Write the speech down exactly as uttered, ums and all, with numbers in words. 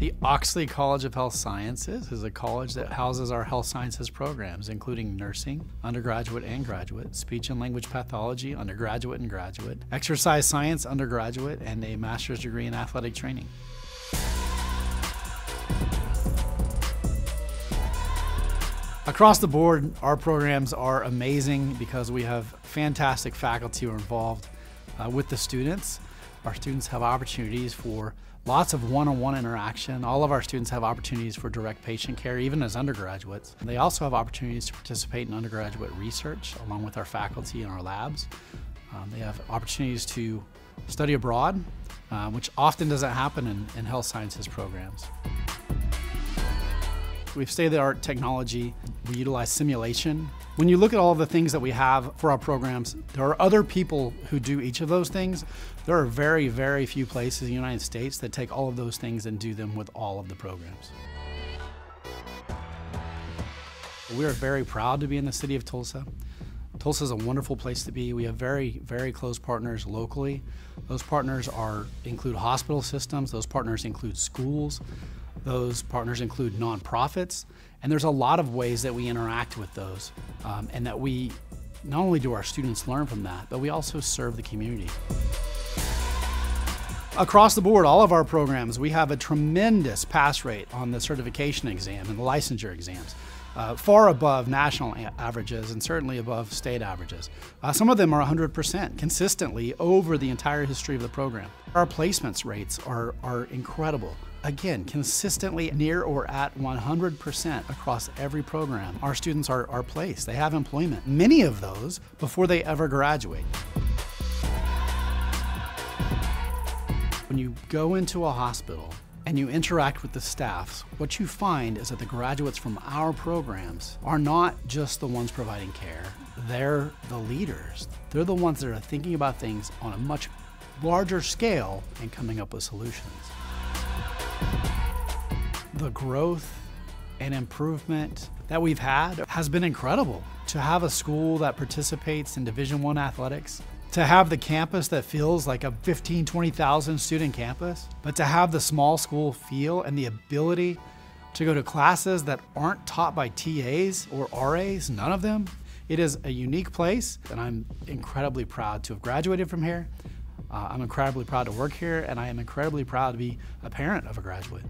The Oxley College of Health Sciences is a college that houses our health sciences programs, including nursing, undergraduate and graduate, speech and language pathology, undergraduate and graduate, exercise science, undergraduate, and a master's degree in athletic training. Across the board, our programs are amazing because we have fantastic faculty who are involved uh, with the students. Our students have opportunities for lots of one-on-one interaction. All of our students have opportunities for direct patient care, even as undergraduates. They also have opportunities to participate in undergraduate research along with our faculty and our labs. Um, they have opportunities to study abroad, uh, which often doesn't happen in, in health sciences programs. We've state-of-the-art technology. We utilize simulation. When you look at all the things that we have for our programs, there are other people who do each of those things. There are very, very few places in the United States that take all of those things and do them with all of the programs. We are very proud to be in the city of Tulsa. Tulsa is a wonderful place to be. We have very, very close partners locally. Those partners are, include hospital systems. Those partners include schools. Those partners include nonprofits, and there's a lot of ways that we interact with those, um, and that we, not only do our students learn from that, but we also serve the community. Across the board, all of our programs, we have a tremendous pass rate on the certification exam and the licensure exams, uh, far above national averages and certainly above state averages. Uh, some of them are one hundred percent consistently over the entire history of the program. Our placements rates are, are incredible. Again, consistently near or at one hundred percent across every program. Our students are, are placed, they have employment, many of those before they ever graduate. When you go into a hospital and you interact with the staffs, what you find is that the graduates from our programs are not just the ones providing care, they're the leaders. They're the ones that are thinking about things on a much larger scale and coming up with solutions. The growth and improvement that we've had has been incredible. To have a school that participates in Division one athletics, to have the campus that feels like a fifteen, twenty thousand student campus, but to have the small school feel and the ability to go to classes that aren't taught by T As or R As, none of them. It is a unique place, and I'm incredibly proud to have graduated from here. Uh, I'm incredibly proud to work here, and I am incredibly proud to be a parent of a graduate.